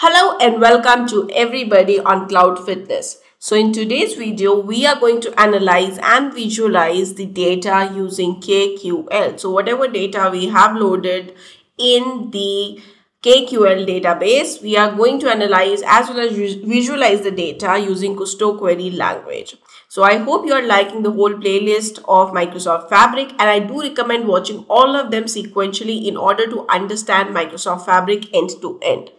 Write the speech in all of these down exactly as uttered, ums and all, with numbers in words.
Hello and welcome to everybody on CloudFitness. So in today's video, we are going to analyze and visualize the data using K Q L. So whatever data we have loaded in the K Q L database, we are going to analyze as well as visualize the data using Kusto Query Language. So I hope you are liking the whole playlist of Microsoft Fabric, and I do recommend watching all of them sequentially in order to understand Microsoft Fabric end to end.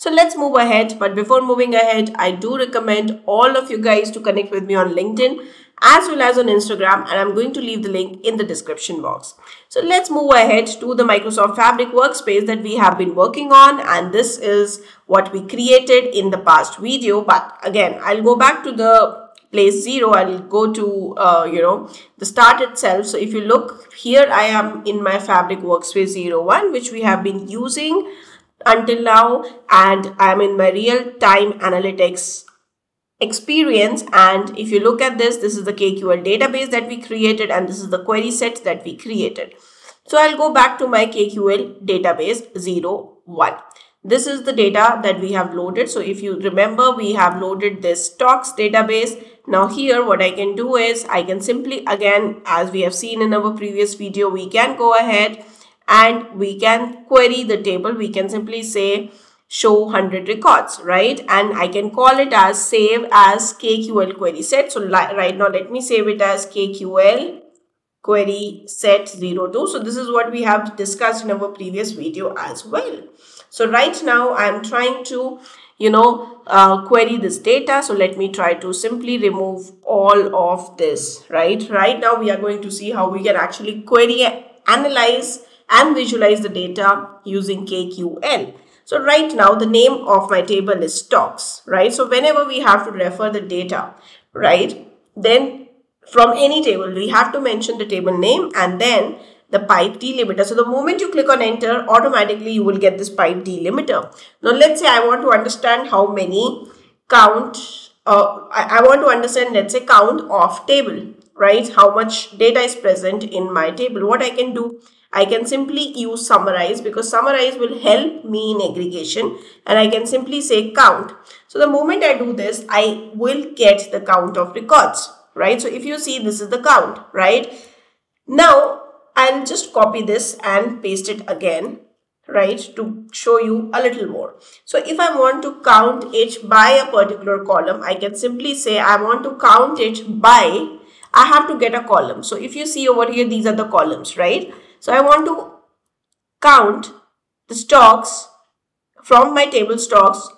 So let's move ahead. But before moving ahead, I do recommend all of you guys to connect with me on LinkedIn as well as on Instagram, and I'm going to leave the link in the description box. So let's move ahead to the Microsoft Fabric workspace that we have been working on, and this is what we created in the past video. But again, I'll go back to the place zero. I'll go to, uh, you know, the start itself. So if you look here, I am in my Fabric workspace zero one, which we have been using until now, and I'm in my real-time analytics experience. And if you look at this, this is the K Q L database that we created, and this is the query set that we created. So I'll go back to my K Q L database zero one. This is the data that we have loaded. So if you remember, we have loaded this stocks database. Now here what I can do is I can simply, again, as we have seen in our previous video, we can go ahead and we can query the table. We can simply say show one hundred records, right? And I can call it as save as K Q L query set. So right now, let me save it as K Q L query set zero two. So this is what we have discussed in our previous video as well. So right now I'm trying to, you know, uh, query this data. So let me try to simply remove all of this, right? Right now we are going to see how we can actually query, analyze, and visualize the data using K Q L. So right now the name of my table is stocks, right? So whenever we have to refer the data, right, then from any table, we have to mention the table name and then the pipe delimiter. So the moment you click on enter, automatically you will get this pipe delimiter. Now let's say I want to understand how many count, uh, I, I want to understand, let's say, count of table, right? How much data is present in my table. What I can do, I can simply use summarize, because summarize will help me in aggregation, and I can simply say count. So the moment I do this, I will get the count of records, right? So if you see, this is the count, right? Now I'll just copy this and paste it again, right, to show you a little more. So if I want to count it by a particular column, I can simply say I want to count it by, I have to get a column. So if you see over here, these are the columns, right? So I want to count the stocks from my table stocks.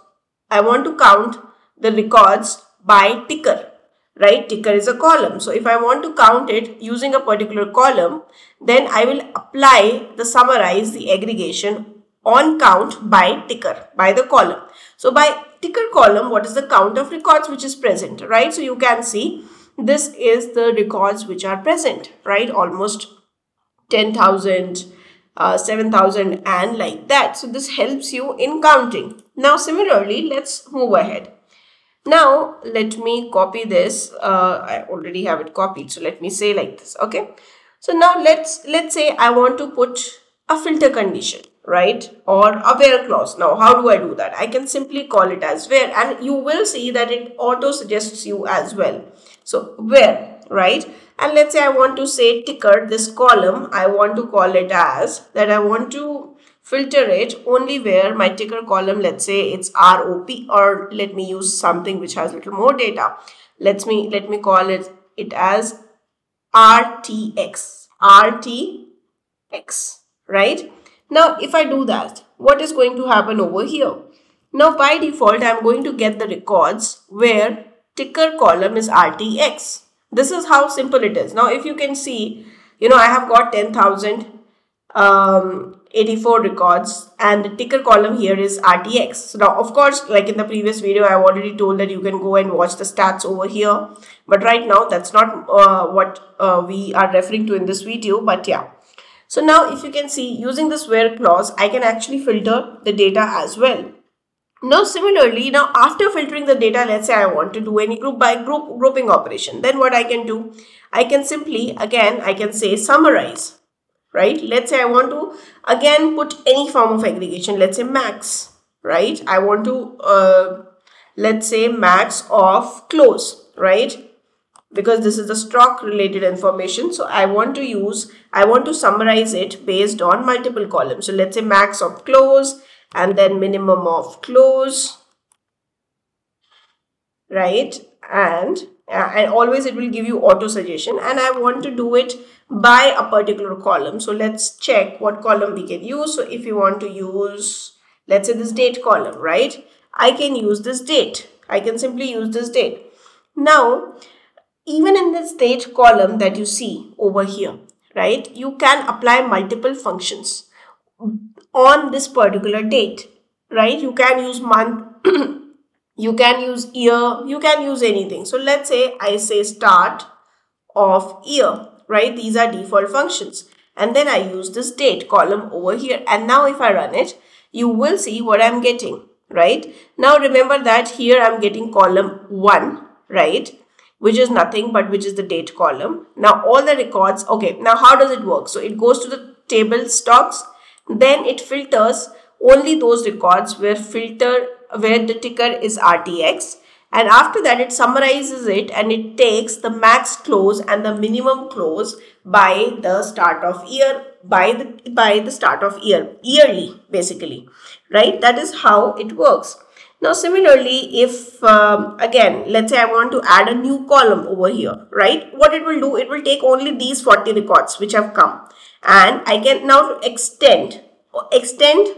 I want to count the records by ticker, right? Ticker is a column. So if I want to count it using a particular column, then I will apply the summarize, the aggregation on count by ticker, by the column. So by ticker column, what is the count of records which is present, right? So you can see this is the records which are present, right? Almost ten thousand, uh, seven thousand, and like that. So this helps you in counting. Now similarly, let's move ahead. Now let me copy this. Uh, I already have it copied. So let me say like this. Okay. So now let's, let's say I want to put a filter condition, right? Or a where clause. Now, how do I do that? I can simply call it as where, and you will see that it auto suggests you as well. So where, right? And let's say I want to say ticker, this column, I want to call it as that. I want to filter it only where my ticker column, let's say it's R O P, or let me use something which has a little more data. Let's me, let me call it, it as R T X, R T X, right? Now, if I do that, what is going to happen over here? Now, by default, I'm going to get the records where ticker column is R T X. This is how simple it is. Now, if you can see, you know, I have got ten thousand eighty-four records, and the ticker column here is R T X. So now, of course, like in the previous video, I've already told that you can go and watch the stats over here. But right now, that's not uh, what uh, we are referring to in this video. But yeah. So now, if you can see, using this where clause, I can actually filter the data as well. Now, similarly, now after filtering the data, let's say I want to do any group by group grouping operation. Then what I can do, I can simply, again, I can say summarize, right? Let's say I want to, again, put any form of aggregation, let's say max, right? I want to, uh, let's say, max of close, right? Because this is the stock related information. So I want to use, I want to summarize it based on multiple columns. So let's say max of close and then minimum of close, right? And, uh, and always it will give you auto suggestion, and I want to do it by a particular column. So let's check what column we can use. So if you want to use, let's say, this date column, right? I can use this date. I can simply use this date. Now, even in this date column that you see over here, right, you can apply multiple functions on this particular date, right? You can use month, you can use year, you can use anything. So let's say I say start of year, right? These are default functions. And then I use this date column over here. And now if I run it, you will see what I'm getting, right? Now remember that here I'm getting column one, right? Which is nothing but which is the date column. Now all the records, okay, now how does it work? So it goes to the table stocks, then it filters only those records where filter, where the ticker is R T X, and after that it summarizes it and it takes the max close and the minimum close by the start of year, by the, by the start of year, yearly basically, right? That is how it works. Now, similarly, if um, again, let's say I want to add a new column over here, right? What it will do, it will take only these forty records which have come, and I can now extend, extend.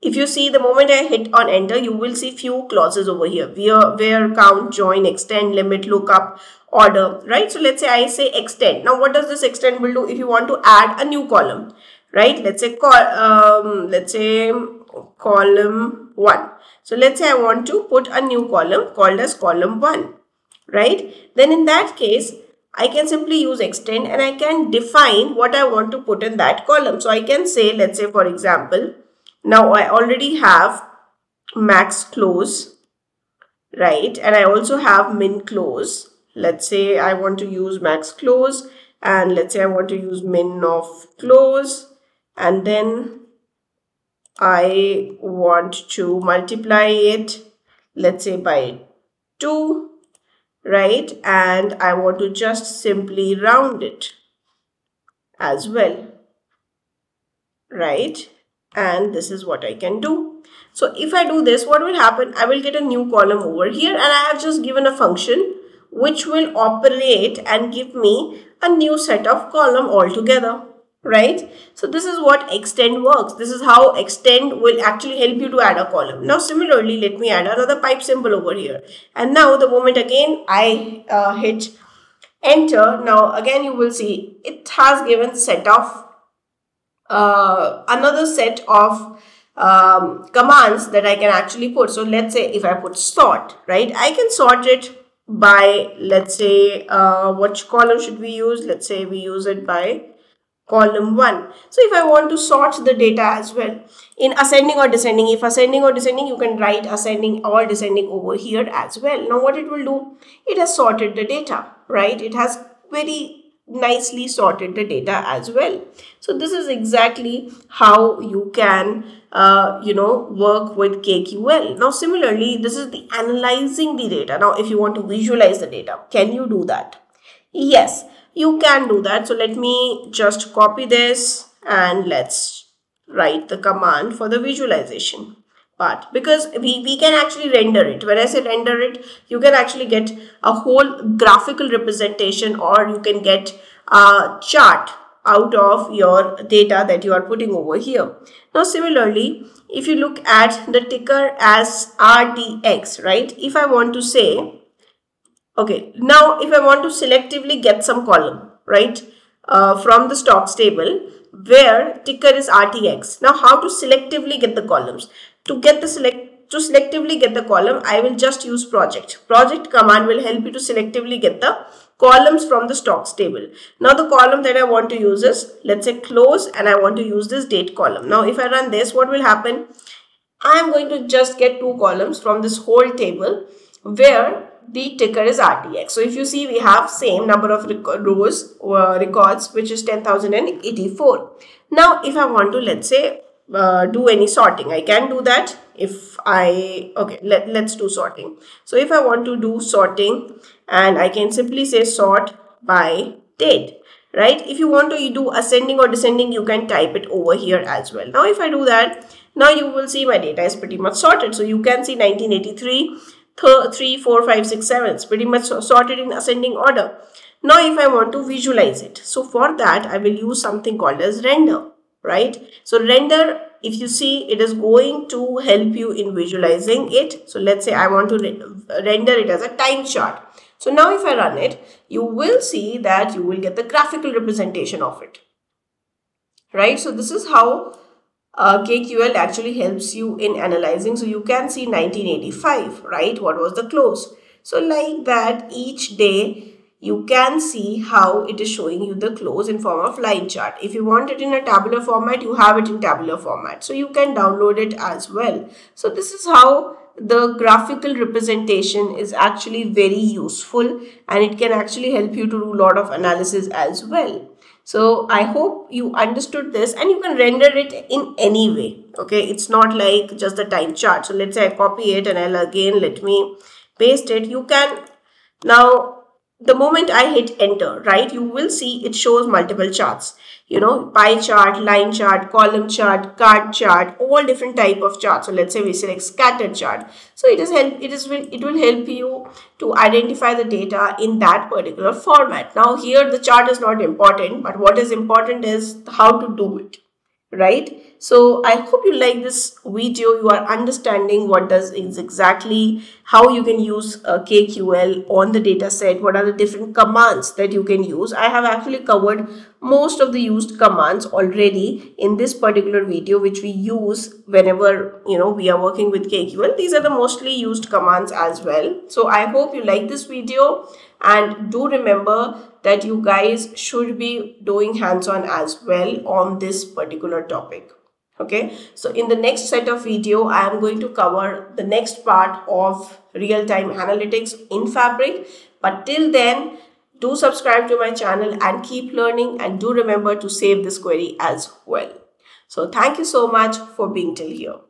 If you see, the moment I hit on enter, you will see few clauses over here, where, where, count, join, extend, limit, lookup, order, right? So let's say I say extend. Now, what does this extend will do if you want to add a new column, right? Let's say, call, um, let's say column one. So let's say I want to put a new column called as column one, right? Then in that case, I can simply use extend and I can define what I want to put in that column. So I can say, let's say, for example, now I already have max close, right? And I also have min close. Let's say I want to use max close, and let's say I want to use min of close, and then I want to multiply it, let's say, by two, right? And I want to just simply round it as well, right? And this is what I can do. So if I do this, what will happen? I will get a new column over here, and I have just given a function which will operate and give me a new set of column altogether, right? So this is what extend works. This is how extend will actually help you to add a column. Now similarly, let me add another pipe symbol over here. And now the moment again I uh, hit enter, now again you will see it has given set of uh, another set of um, commands that I can actually put. So let's say if I put sort, right, I can sort it by, let's say, uh, which column should we use? Let's say we use it by column one. So if I want to sort the data as well in ascending or descending, if ascending or descending, you can write ascending or descending over here as well. Now what it will do, it has sorted the data, right? It has very nicely sorted the data as well. So this is exactly how you can, uh, you know, work with K Q L. Now similarly, this is the analyzing the data. Now if you want to visualize the data, can you do that? Yes, you can do that. So let me just copy this and let's write the command for the visualization part, because we, we can actually render it. When I say render it, you can actually get a whole graphical representation, or you can get a chart out of your data that you are putting over here. Now similarly, if you look at the ticker as R D X, right? If I want to say, okay, now if I want to selectively get some column, right, uh, from the stocks table where ticker is R T X. Now how to selectively get the columns? To get the select, to selectively get the column, I will just use project. Project command will help you to selectively get the columns from the stocks table. Now the column that I want to use is, let's say, close, and I want to use this date column. Now if I run this, what will happen? I am going to just get two columns from this whole table where the ticker is R T X. So if you see, we have same number of rows or records, which is ten thousand eighty-four. Now if I want to, let's say, uh, do any sorting, I can do that if I, okay, let, let's do sorting. So if I want to do sorting, and I can simply say sort by date, right? If you want to you do ascending or descending, you can type it over here as well. Now if I do that, now you will see my data is pretty much sorted. So you can see nineteen eighty-three, three, four, five, six, seven. It's pretty much sorted in ascending order. Now if I want to visualize it, so for that I will use something called as render, right? So render, if you see, it is going to help you in visualizing it. So let's say I want to render it as a time chart. So now if I run it, you will see that you will get the graphical representation of it, right? So this is how uh, K Q L actually helps you in analyzing. So you can see nineteen eighty-five, right? What was the close? So like that, each day you can see how it is showing you the close in form of line chart. If you want it in a tabular format, you have it in tabular format. So you can download it as well. So this is how the graphical representation is actually very useful, and it can actually help you to do a lot of analysis as well. So I hope you understood this, and you can render it in any way. Okay, it's not like just the time chart. So let's say I copy it and I'll again, let me paste it. You can now, the moment I hit enter, right, you will see it shows multiple charts, you know, pie chart, line chart, column chart, card chart, all different type of charts. So let's say we select scatter chart. So it is help, it is will, it will help you to identify the data in that particular format. Now here the chart is not important, but what is important is how to do it, right? So I hope you like this video. You are understanding what does is exactly how you can use uh, K Q L on the data set. What are the different commands that you can use? I have actually covered most of the used commands already in this particular video, which we use whenever, you know, we are working with K Q L. These are the mostly used commands as well. So I hope you like this video, and do remember that you guys should be doing hands-on as well on this particular topic. Okay, so in the next set of video, I am going to cover the next part of real-time analytics in Fabric. But till then, do subscribe to my channel and keep learning, and do remember to save this query as well. So thank you so much for being till here.